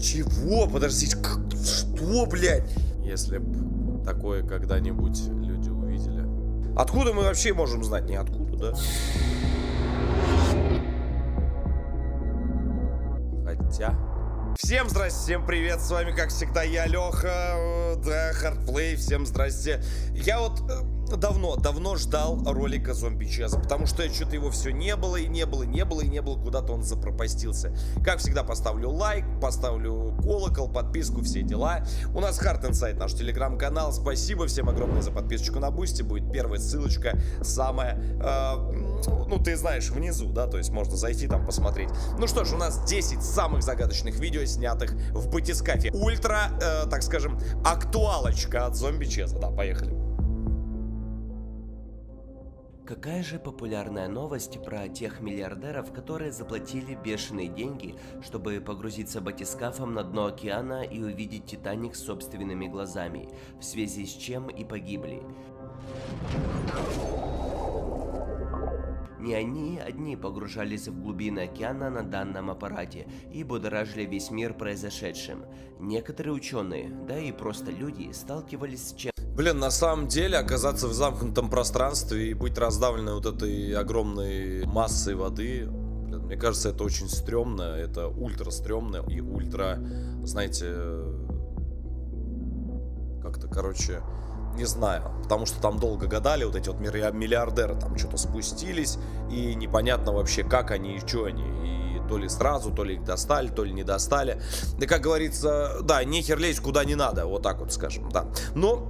Чего? Подождите, что, блядь? Если б такое когда-нибудь люди увидели. Откуда мы вообще можем знать? Ниоткуда, да? Хотя... Всем здрасте, всем привет, с вами, как всегда, я, Леха, да, Hard Play, всем здрасте. Я вот... Давно ждал ролика зомби чеза, потому что что-то его все не было, куда-то он запропастился. Как всегда, поставлю лайк, поставлю колокол, подписку, все дела. У нас Hard Inside, наш телеграм-канал. Спасибо всем огромное за подписочку на Boosty. Будет первая ссылочка, самая, ну ты знаешь, внизу, да, то есть можно зайти там посмотреть. Ну что ж, у нас 10 самых загадочных видео, снятых в батискафе. Ультра, так скажем, актуалочка от зомби чеза, да, поехали. Какая же популярная новость про тех миллиардеров, которые заплатили бешеные деньги, чтобы погрузиться батискафом на дно океана и увидеть Титаник собственными глазами, в связи с чем и погибли. Не они одни погружались в глубины океана на данном аппарате и будоражили весь мир произошедшим. Некоторые ученые, да и просто люди, сталкивались с чем... Блин, на самом деле, оказаться в замкнутом пространстве и быть раздавленной вот этой огромной массой воды, блин, мне кажется, это очень стрёмно, это ультра стрёмно и ультра, знаете, как-то, короче... Не знаю, потому что там долго гадали, вот эти вот миллиардеры там что-то спустились, и непонятно вообще, как они и что они, и то ли сразу, то ли их достали, то ли не достали. И как говорится, да, нехер лезть куда не надо, вот так вот скажем, да. Но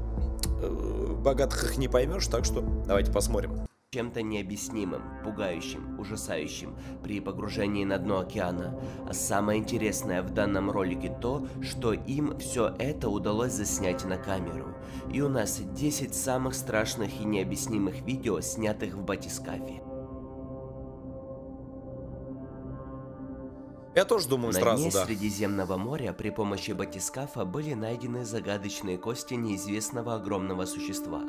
богатых их не поймешь, так что давайте посмотрим. Чем-то необъяснимым, пугающим, ужасающим при погружении на дно океана. А самое интересное в данном ролике то, что им все это удалось заснять на камеру. И у нас 10 самых страшных и необъяснимых видео, снятых в батискафе. Я тоже думаю сразу, да. На дне Средиземного моря при помощи батискафа были найдены загадочные кости неизвестного огромного существа.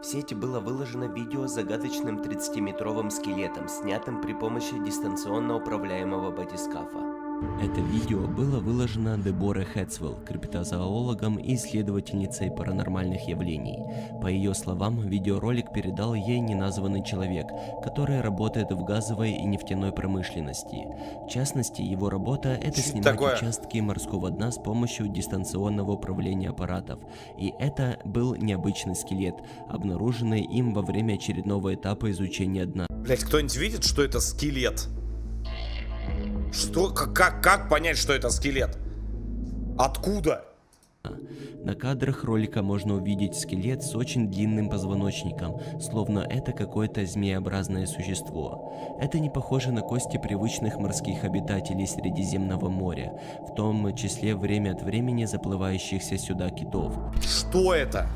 В сеть было выложено видео с загадочным 30-метровым скелетом, снятым при помощи дистанционно управляемого батискафа. Это видео было выложено Деборой Хэтсвилл, криптозоологом и исследовательницей паранормальных явлений. По ее словам, видеоролик передал ей неназванный человек, который работает в газовой и нефтяной промышленности. В частности, его работа – это снимать участки морского дна с помощью дистанционного управления аппаратов. И это был необычный скелет, обнаруженный им во время очередного этапа изучения дна. Блять, кто-нибудь видит, что это скелет? Что? Как понять, что это скелет? Откуда? На кадрах ролика можно увидеть скелет с очень длинным позвоночником, словно это какое-то змееобразное существо. Это не похоже на кости привычных морских обитателей Средиземного моря, в том числе время от времени заплывающихся сюда китов. Что это?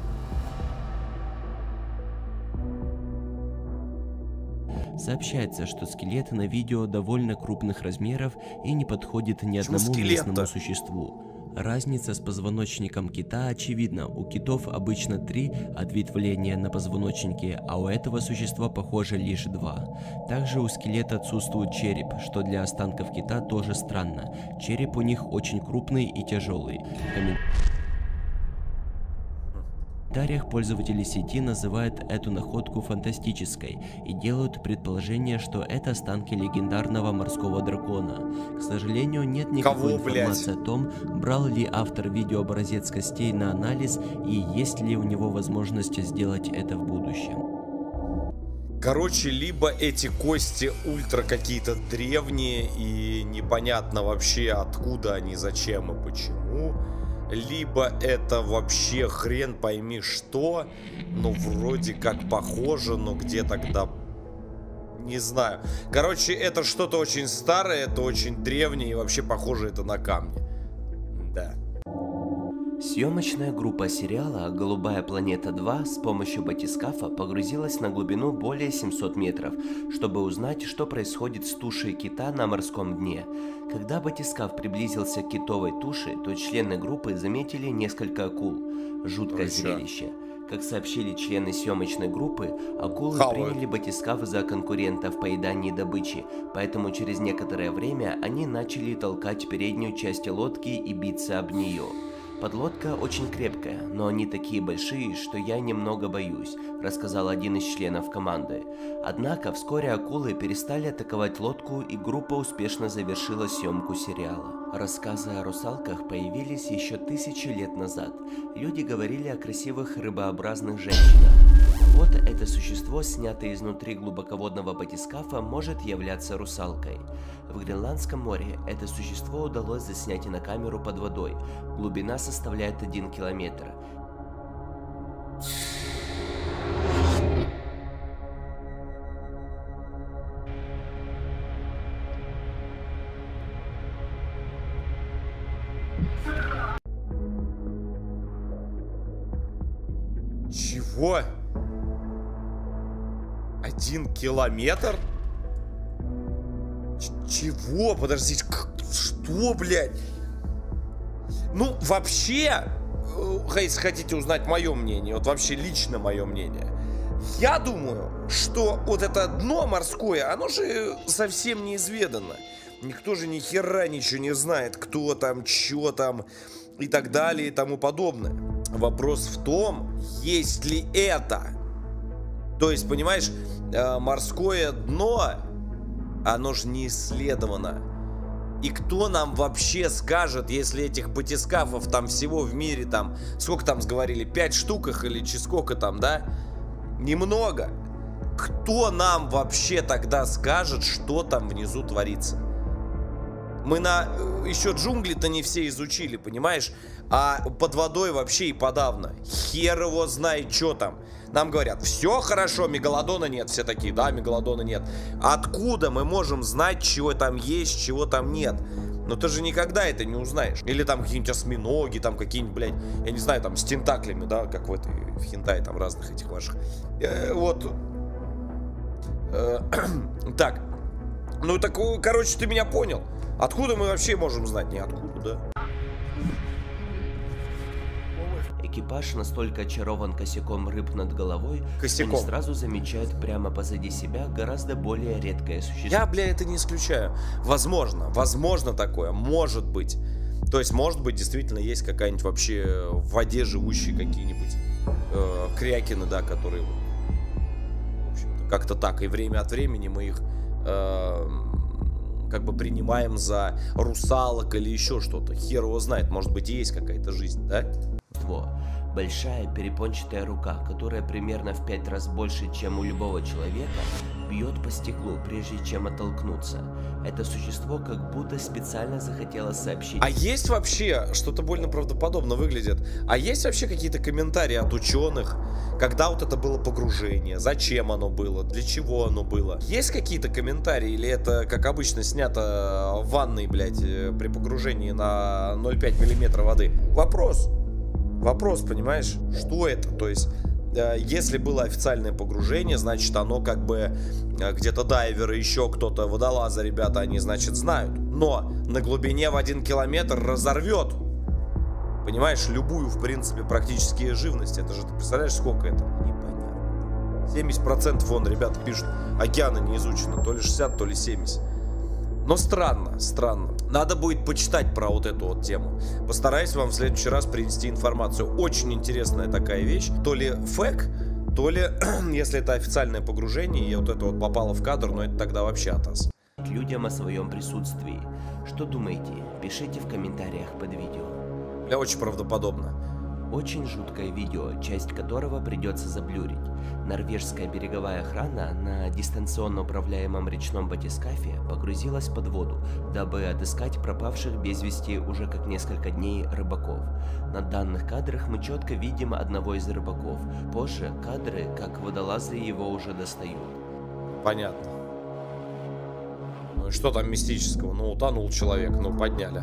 Сообщается, что скелет на видео довольно крупных размеров и не подходит ни одному местному существу. Разница с позвоночником кита очевидна. У китов обычно 3 ответвления на позвоночнике, а у этого существа, похоже, лишь 2. Также у скелета отсутствует череп, что для останков кита тоже странно. Череп у них очень крупный и тяжелый. В комментариях пользователи сети называют эту находку фантастической и делают предположение, что это останки легендарного морского дракона. К сожалению, нет никакой информации о том, брал ли автор видео образец костей на анализ и есть ли у него возможность сделать это в будущем. Короче, либо эти кости ультра какие-то древние и непонятно вообще откуда они, зачем и почему. Либо это вообще хрен пойми что, ну вроде как похоже, но где тогда, не знаю. Короче, это что-то очень старое, это очень древнее и вообще похоже это на камни, да. Съемочная группа сериала «Голубая Планета 2» с помощью батискафа погрузилась на глубину более 700 метров, чтобы узнать, что происходит с тушей кита на морском дне. Когда батискаф приблизился к китовой туше, то члены группы заметили несколько акул. Жуткое зрелище. Как сообщили члены съемочной группы, акулы приняли батискаф за конкурента в поедании добычи, поэтому через некоторое время они начали толкать переднюю часть лодки и биться об нее. Подлодка очень крепкая, но они такие большие, что я немного боюсь, рассказал один из членов команды. Однако вскоре акулы перестали атаковать лодку, и группа успешно завершила съемку сериала. Рассказы о русалках появились еще 1000 лет назад. Люди говорили о красивых рыбообразных женщинах. Вот это существо, снятое изнутри глубоководного батискафа, может являться русалкой. В Гренландском море это существо удалось заснять и на камеру под водой. Глубина составляет 1 километр. Чего? 1 километр? Чего? Подождите, что, блядь? Ну, вообще, если хотите узнать мое мнение, вот вообще лично мое мнение, я думаю, что вот это дно морское, оно же совсем неизведано. Никто же ни хера ничего не знает, кто там, чё там и так далее и тому подобное. Вопрос в том, есть ли это. То есть, понимаешь, морское дно, оно же не исследовано. И кто нам вообще скажет, если этих батискафов там всего в мире, там, сколько там сговорили, 5 штук их или сколько там, да? Немного. Кто нам вообще тогда скажет, что там внизу творится? Мы на еще джунгли-то не все изучили, понимаешь? А под водой вообще и подавно. Хер его знает, что там. Нам говорят, все хорошо, мегалодона нет. Все такие, да, мегалодона нет. Откуда мы можем знать, чего там есть, чего там нет? Но ты же никогда это не узнаешь. Или там какие-нибудь осьминоги, там какие-нибудь, блядь, я не знаю, там с тентаклями, да, как в этой, в хентай, там разных этих ваших. Вот. Так. Ну так, короче, ты меня понял. Откуда мы вообще можем знать? Ниоткуда, да? Экипаж настолько очарован косяком рыб над головой, что не сразу замечает прямо позади себя гораздо более редкое существо. Я, бля, это не исключаю. Возможно такое, может быть. То есть, может быть, действительно есть какая-нибудь вообще в воде живущие какие-нибудь крякины, да, которые, в общем-то, как-то так. И время от времени мы их как бы принимаем за русалок или еще что-то. Хер его знает, может быть, и есть какая-то жизнь, да? Большая перепончатая рука, которая примерно в 5 раз больше, чем у любого человека, бьет по стеклу, прежде чем оттолкнуться. Это существо как будто специально захотело сообщить. А есть вообще, что-то больно правдоподобно выглядит, а есть вообще какие-то комментарии от ученых, когда вот это было погружение, зачем оно было, для чего оно было? Есть какие-то комментарии или это, как обычно, снято в ванной, блядь, при погружении на 0,5 миллиметра воды? Вопрос, понимаешь, что это? То есть, если было официальное погружение, значит, оно как бы где-то дайверы, еще кто-то, водолазы, ребята, они, значит, знают. Но на глубине в 1 километр разорвет, понимаешь, любую, в принципе, практически живность. Это же, ты представляешь, сколько это? Непонятно. 70% вон, ребята, пишут, океаны не изучены, то ли 60, то ли 70. Но странно. Надо будет почитать про вот эту вот тему. Постараюсь вам в следующий раз принести информацию. Очень интересная такая вещь. То ли фэк, то ли, если это официальное погружение, и вот это вот попало в кадр, но это тогда вообще атас. Людям о своем присутствии. Что думаете? Пишите в комментариях под видео. Бля, очень правдоподобно. Очень жуткое видео, часть которого придется заблюрить. Норвежская береговая охрана на дистанционно управляемом речном батискафе погрузилась под воду, дабы отыскать пропавших без вести уже как несколько дней рыбаков. На данных кадрах мы четко видим одного из рыбаков. Позже кадры, как водолазы его уже достают. Понятно. Ну и что там мистического? Ну утонул человек, ну подняли.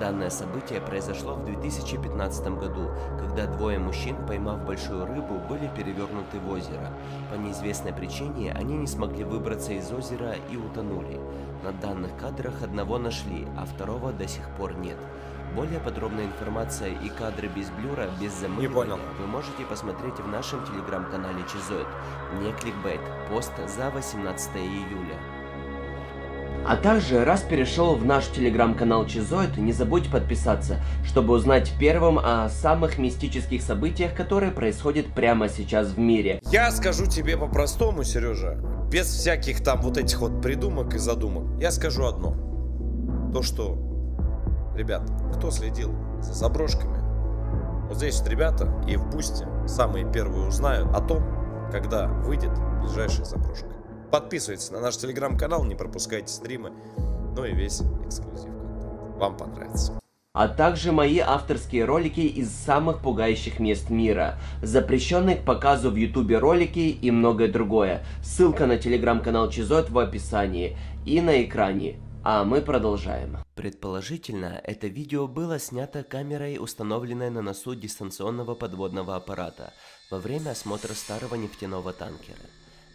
Данное событие произошло в 2015 году, когда двое мужчин, поймав большую рыбу, были перевернуты в озеро. По неизвестной причине они не смогли выбраться из озера и утонули. На данных кадрах одного нашли, а второго до сих пор нет. Более подробная информация и кадры без блюра, без замыливания вы можете посмотреть в нашем телеграм-канале Чизоид. Не кликбейт, пост за 18 июля. А также, раз перешел в наш телеграм-канал Чизоид, не забудь подписаться, чтобы узнать первым о самых мистических событиях, которые происходят прямо сейчас в мире. Я скажу тебе по-простому, Сережа, без всяких там вот этих вот придумок и задумок. Я скажу одно. То, что, ребят, кто следил за заброшками, вот здесь вот ребята и в Boosty самые первые узнают о том, когда выйдет ближайшая заброшка. Подписывайтесь на наш телеграм-канал, не пропускайте стримы, ну и весь эксклюзив контент. Вам понравится. А также мои авторские ролики из самых пугающих мест мира, запрещенные к показу в ютубе ролики и многое другое. Ссылка на телеграм-канал Чизоид в описании и на экране. А мы продолжаем. Предположительно, это видео было снято камерой, установленной на носу дистанционного подводного аппарата во время осмотра старого нефтяного танкера.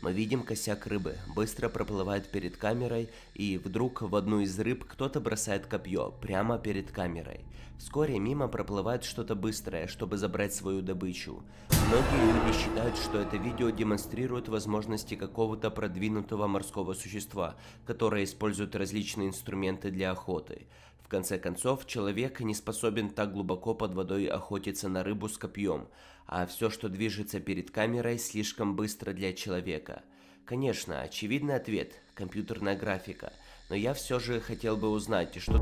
Мы видим косяк рыбы, быстро проплывает перед камерой, и вдруг в одну из рыб кто-то бросает копье, прямо перед камерой. Вскоре мимо проплывает что-то быстрое, чтобы забрать свою добычу. Многие люди считают, что это видео демонстрирует возможности какого-то продвинутого морского существа, которое использует различные инструменты для охоты. В конце концов, человек не способен так глубоко под водой охотиться на рыбу с копьем, а все, что движется перед камерой, слишком быстро для человека. Конечно, очевидный ответ – компьютерная графика, но я все же хотел бы узнать, что...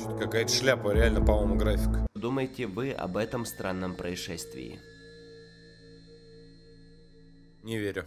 Что-то какая-то шляпа, реально, по-моему, графика. Думаете вы об этом странном происшествии? Не верю.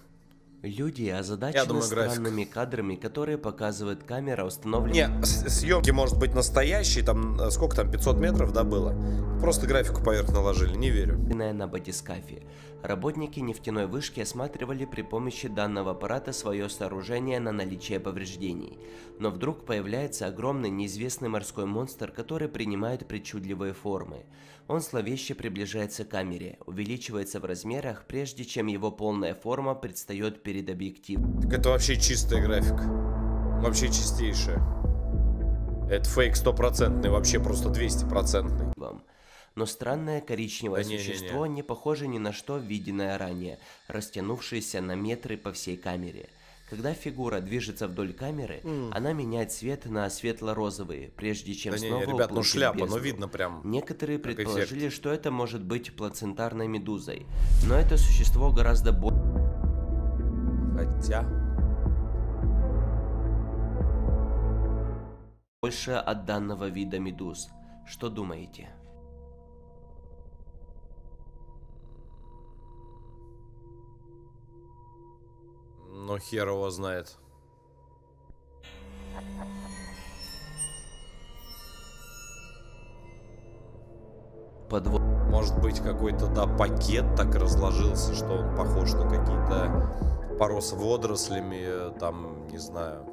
Люди озадачены странными кадрами, которые показывает камера, установленная... Не, съемки может быть настоящие, там, сколько там, 500 метров, да, было? Просто графику поверх наложили, не верю. ...на батискафе. Работники нефтяной вышки осматривали при помощи данного аппарата свое сооружение на наличие повреждений. Но вдруг появляется огромный неизвестный морской монстр, который принимает причудливые формы. Он зловеще приближается к камере, увеличивается в размерах, прежде чем его полная форма предстает перед объективом. Так это вообще чистая графика. Вообще чистейшая. Это фейк 100%, вообще просто 200%. Но странное коричневое существо не похоже ни на что, виденное ранее, растянувшееся на метры по всей камере. Когда фигура движется вдоль камеры, она меняет цвет на светло-розовый, прежде чем снова уплыть в шляпу, но видно прям. Некоторые предположили, что это может быть плацентарной медузой, но это существо гораздо больше. Хотя... Больше от данного вида медуз. Что думаете? Ну, хер его знает. Может быть, какой-то, да, пакет так разложился, что он похож на какие-то порос водорослями, там, не знаю.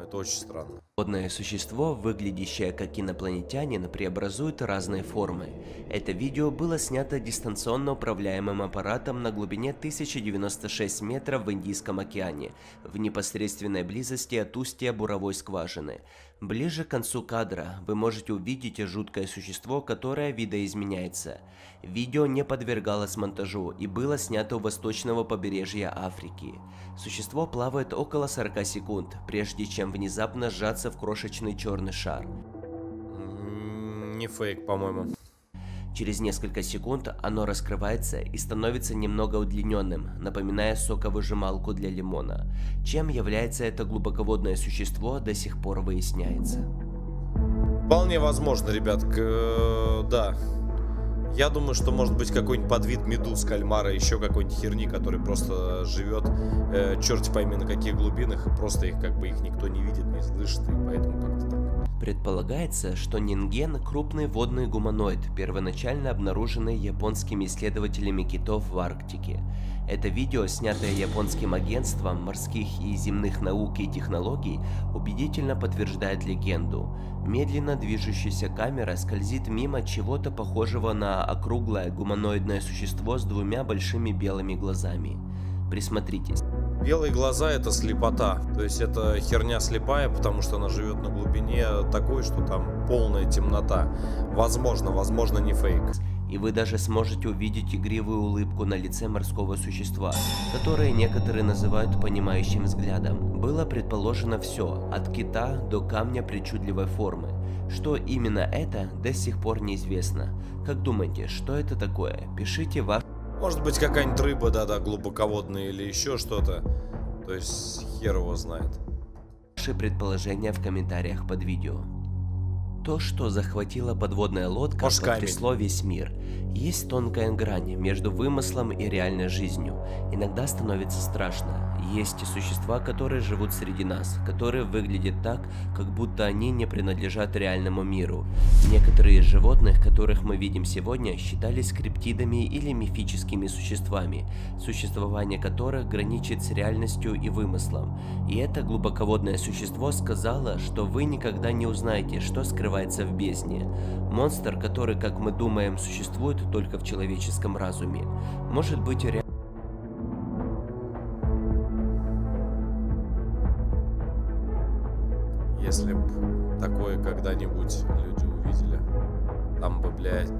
Это очень странно. Подводное существо, выглядящее как инопланетянин, преобразует разные формы. Это видео было снято дистанционно управляемым аппаратом на глубине 1096 метров в Индийском океане, в непосредственной близости от устья буровой скважины. Ближе к концу кадра вы можете увидеть жуткое существо, которое видоизменяется. Видео не подвергалось монтажу и было снято у восточного побережья Африки. Существо плавает около 40 секунд, прежде чем внезапно сжаться в крошечный черный шар. Не фейк, по-моему. Через несколько секунд оно раскрывается и становится немного удлиненным, напоминая соковыжималку для лимона. Чем является это глубоководное существо, до сих пор выясняется. Вполне возможно, ребят, да. Я думаю, что может быть какой-нибудь подвид медуз, кальмара, еще какой-нибудь херни, который просто живет, черт пойми на каких глубинах, просто их никто не видит, не слышит, и поэтому как-то так. Предполагается, что нинген – крупный водный гуманоид, первоначально обнаруженный японскими исследователями китов в Арктике. Это видео, снятое японским агентством морских и земных наук и технологий, убедительно подтверждает легенду. Медленно движущаяся камера скользит мимо чего-то похожего на округлое гуманоидное существо с двумя большими белыми глазами. Присмотритесь. Белые глаза — это слепота, то есть это херня слепая, потому что она живет на глубине такой, что там полная темнота. Возможно, не фейк. И вы даже сможете увидеть игривую улыбку на лице морского существа, которое некоторые называют понимающим взглядом. Было предположено все, от кита до камня причудливой формы. Что именно это, до сих пор неизвестно. Как думаете, что это такое? Пишите ваш... Может быть, какая-нибудь рыба, да-да, глубоководная или еще что-то. То есть, хер его знает. Ваши предположения в комментариях под видео. То, что захватила подводная лодка, потрясло весь мир. Есть тонкая грань между вымыслом и реальной жизнью. Иногда становится страшно. Есть и существа, которые живут среди нас, которые выглядят так, как будто они не принадлежат реальному миру. Некоторые из животных, которых мы видим сегодня, считались криптидами или мифическими существами, существование которых граничит с реальностью и вымыслом. И это глубоководное существо сказало, что вы никогда не узнаете, что скрывается в бездне. Монстр, который, как мы думаем, существует только в человеческом разуме, может быть реально. Если бы такое когда-нибудь люди увидели, там бы, блядь...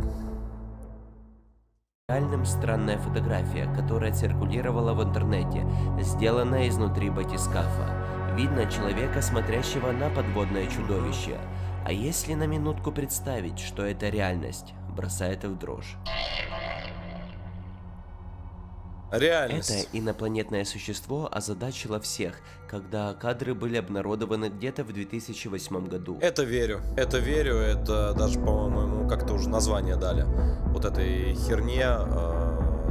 Реальным странная фотография, которая циркулировала в интернете, сделанная изнутри батискафа. Видно человека, смотрящего на подводное чудовище. А если на минутку представить, что это реальность, бросает в дрожь. Реальность. Это инопланетное существо озадачило всех, когда кадры были обнародованы где-то в 2008 году. Это верю, это даже, по-моему, как-то уже название дали. Вот этой херне,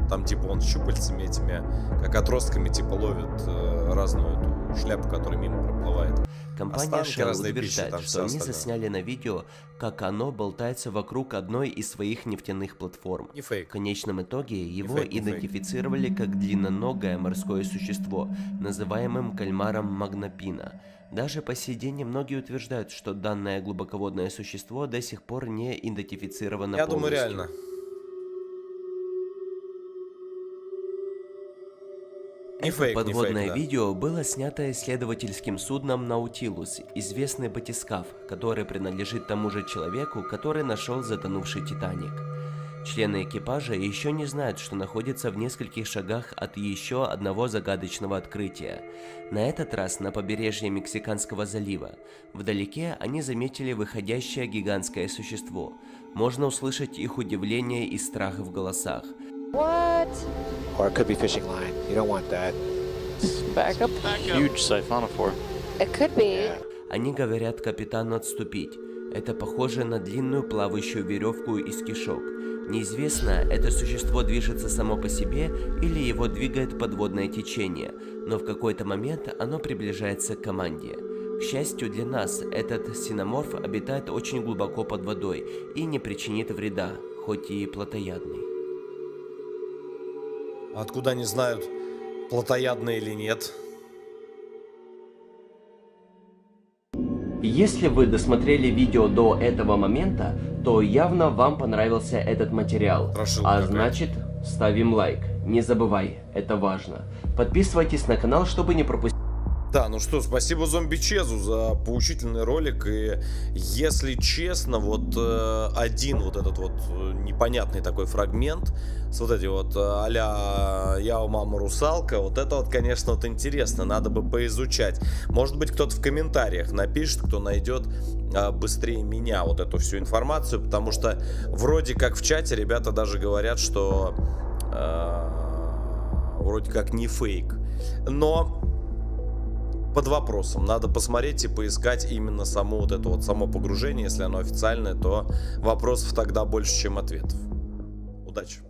там типа он щупальцами этими, как отростками типа ловит разную эту шляпу, которая мимо проплывает. Компания Shell утверждает, что они засняли на видео, как оно болтается вокруг одной из своих нефтяных платформ. В конечном итоге его идентифицировали как длинноногое морское существо, называемым кальмаром магнопина. Даже по сей день многие утверждают, что данное глубоководное существо до сих пор не идентифицировано полностью. Я думаю, реально. Это подводное видео было снято исследовательским судном «Наутилус», известный батискаф, который принадлежит тому же человеку, который нашел затонувший «Титаник». Члены экипажа еще не знают, что находятся в нескольких шагах от еще одного загадочного открытия. На этот раз на побережье Мексиканского залива. Вдалеке они заметили выходящее гигантское существо. Можно услышать их удивление и страх в голосах. What? Or it could be fishing line. You don't want that. Back up. Huge siphonophore. It could be. Они говорят капитану отступить. Это похоже на длинную плавающую веревку из кишок. Неизвестно, это существо движется само по себе или его двигает подводное течение, но в какой-то момент оно приближается к команде. К счастью для нас, этот синоморф обитает очень глубоко под водой и не причинит вреда, хоть и плотоядный. Откуда они знают, плотоядно или нет? Если вы досмотрели видео до этого момента, то явно вам понравился этот материал. Страшилка, а значит, ставим лайк. Не забывай, это важно. Подписывайтесь на канал, чтобы не пропустить... Да, ну что, спасибо зомби Чезу за поучительный ролик, и если честно, вот один вот этот вот непонятный такой фрагмент, с вот эти вот а-ля «Я у мамы русалка», вот это вот, конечно, вот интересно, надо бы поизучать. Может быть, кто-то в комментариях напишет, кто найдет быстрее меня вот эту всю информацию, потому что вроде как в чате ребята даже говорят, что вроде как не фейк, но... под вопросом. Надо посмотреть и поискать именно само вот это вот само погружение. Если оно официальное, то вопросов тогда больше, чем ответов. Удачи!